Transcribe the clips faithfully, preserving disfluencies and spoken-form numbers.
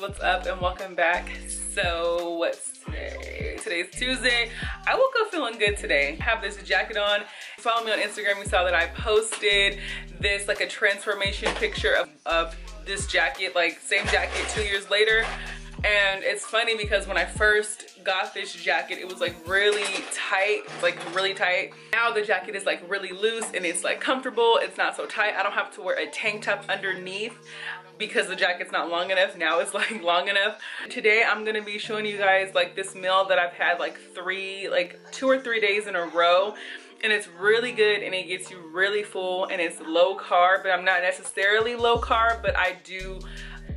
What's up and welcome back. So what's today? Today's Tuesday. I woke up feeling good today. I have this jacket on. Follow me on Instagram. You saw that I posted this like a transformation picture of, of this jacket, like same jacket two years later. And it's funny because when I first got this jacket, it was like really tight, like really tight. Now the jacket is like really loose and it's like comfortable. It's not so tight. I don't have to wear a tank top underneath because the jacket's not long enough. Now it's like long enough. Today I'm gonna be showing you guys like this meal that I've had like three, like two or three days in a row. And it's really good and it gets you really full and it's low carb, but I'm not necessarily low carb, but I do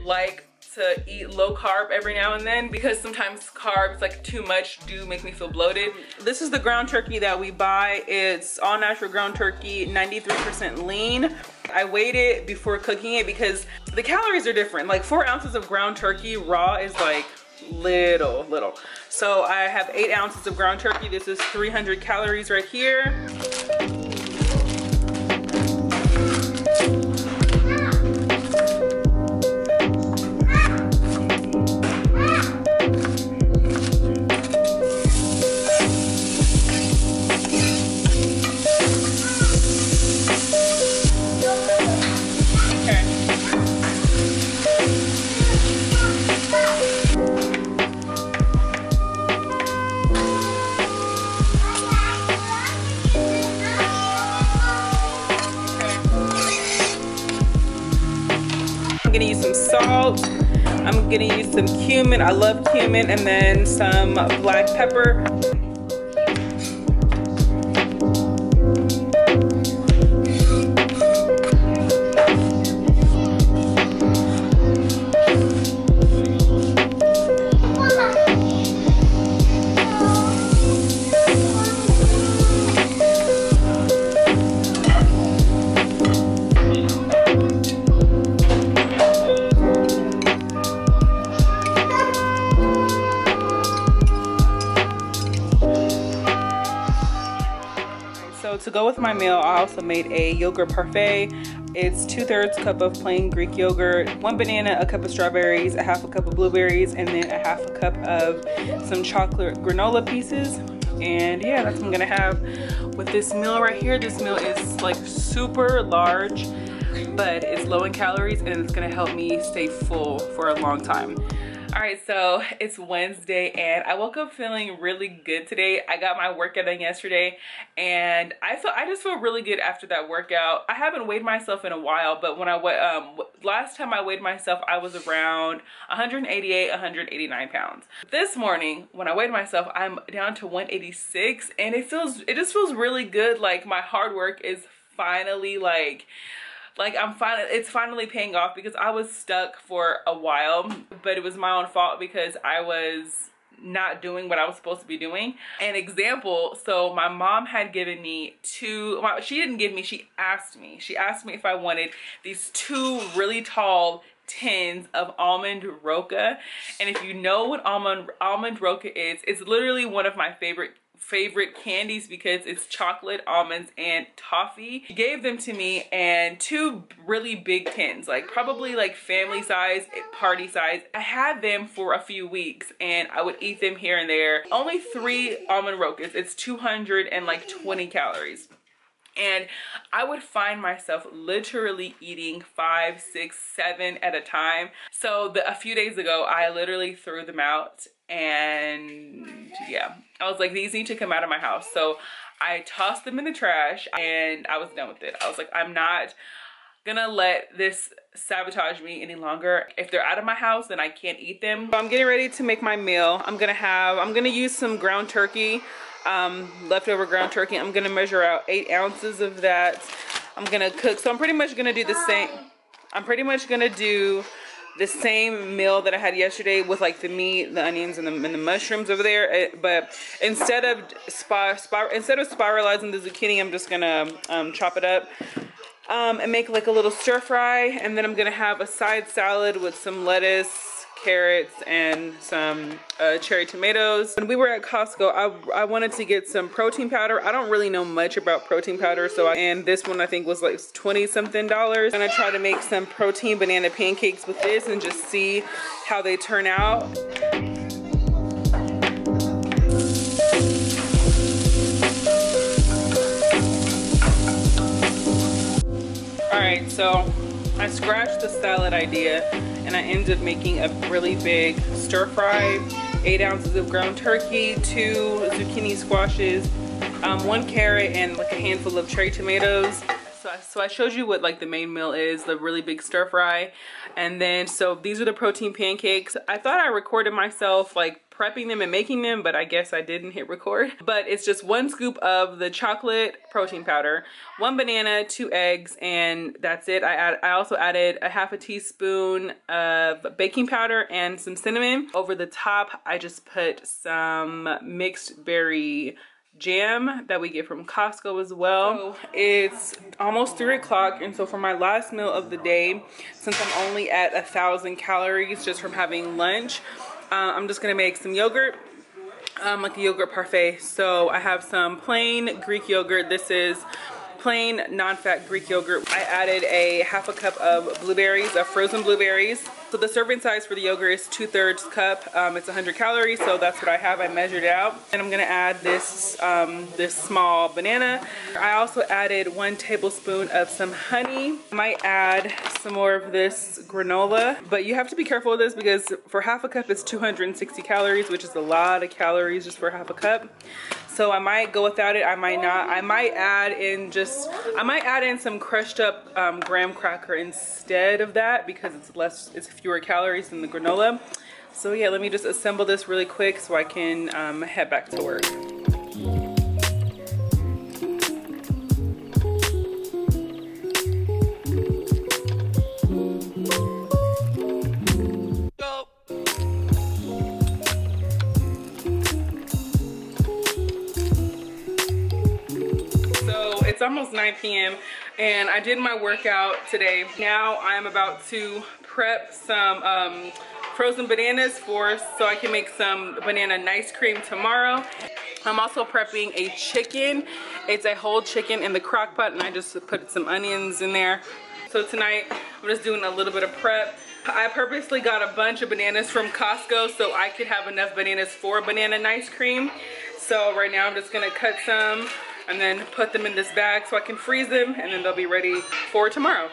like to eat low carb every now and then because sometimes carbs, like too much, do make me feel bloated. This is the ground turkey that we buy. It's all natural ground turkey, ninety-three percent lean. I weighed it before cooking it because the calories are different. Like four ounces of ground turkey raw is like little, little. So I have eight ounces of ground turkey. This is three hundred calories right here. I'm gonna use some salt, I'm gonna use some cumin, I love cumin, and then some black pepper. To go with my meal, I also made a yogurt parfait. It's two-thirds cup of plain Greek yogurt, one banana, a cup of strawberries, a half a cup of blueberries, and then a half a cup of some chocolate granola pieces. And yeah, that's what I'm gonna have with this meal right here. This meal is like super large, but it's low in calories and it's gonna help me stay full for a long time. All right, so it's Wednesday and I woke up feeling really good today. I got my workout in yesterday and I feel I just feel really good after that workout. I haven't weighed myself in a while, but when I um last time I weighed myself, I was around one eighty-eight, one eighty-nine pounds. This morning when I weighed myself, I'm down to one eighty-six and it feels it just feels really good. Like my hard work is finally like. Like I'm finally, it's finally paying off because I was stuck for a while, but it was my own fault because I was not doing what I was supposed to be doing. An example, so my mom had given me two, well, she didn't give me, she asked me. She asked me if I wanted these two really tall tins of almond roca. And if you know what almond, almond roca is, it's literally one of my favorite favorite candies because it's chocolate, almonds, and toffee. She gave them to me and two really big tins, like probably like family size, party size. I had them for a few weeks and I would eat them here and there. Only three almond rocas. It's two hundred and like twenty calories. And I would find myself literally eating five, six, seven at a time. So the, a few days ago, I literally threw them out and yeah, I was like, these need to come out of my house. So I tossed them in the trash and I was done with it. I was like, I'm not gonna let this sabotage me any longer. If they're out of my house, then I can't eat them. So I'm getting ready to make my meal. I'm gonna have, I'm gonna use some ground turkey. Um, leftover ground turkey. I'm gonna measure out eight ounces of that. I'm gonna cook. So I'm pretty much gonna do the same. I'm pretty much gonna do the same meal that I had yesterday with like the meat, the onions, and the, and the mushrooms over there. But instead of spir spir instead of spiralizing the zucchini, I'm just gonna um, chop it up um, and make like a little stir fry. And then I'm gonna have a side salad with some lettuce, carrots, and some uh, cherry tomatoes. When we were at Costco, I, I wanted to get some protein powder. I don't really know much about protein powder, so I, and this one I think was like twenty something dollars. I'm gonna try to make some protein banana pancakes with this and just see how they turn out. All right, so I scratched the salad idea and I ended up making a really big stir fry. Eight ounces of ground turkey, two zucchini squashes, um, one carrot, and like a handful of cherry tomatoes. So I, so I showed you what like the main meal is, the really big stir fry. And then, so these are the protein pancakes. I thought I recorded myself like prepping them and making them, but I guess I didn't hit record. But it's just one scoop of the chocolate protein powder, one banana, two eggs, and that's it. I, add, I also added a half a teaspoon of baking powder and some cinnamon. Over the top, I just put some mixed berry jam that we get from Costco as well. So it's almost three o'clock, and so for my last meal of the day, since I'm only at a thousand calories just from having lunch, Uh, I'm just gonna make some yogurt, um, like a yogurt parfait. So I have some plain Greek yogurt. This is plain non-fat Greek yogurt. I added a half a cup of blueberries, of frozen blueberries. So the serving size for the yogurt is two thirds cup. Um, it's one hundred calories, so that's what I have. I measured it out. And I'm gonna add this, um, this small banana. I also added one tablespoon of some honey. I might add some more of this granola, but you have to be careful with this because for half a cup it's two hundred sixty calories, which is a lot of calories just for half a cup. So I might go without it, I might not. I might add in just, I might add in some crushed up um, graham cracker instead of that because it's less, it's fewer calories than the granola. So yeah, let me just assemble this really quick so I can um, head back to work. It's almost nine p m and I did my workout today. Now I'm about to prep some um, frozen bananas for so I can make some banana nice cream tomorrow. I'm also prepping a chicken. It's a whole chicken in the crock pot, and I just put some onions in there. So tonight I'm just doing a little bit of prep. I purposely got a bunch of bananas from Costco so I could have enough bananas for banana nice cream. So right now I'm just gonna cut some and then put them in this bag so I can freeze them, and then they'll be ready for tomorrow.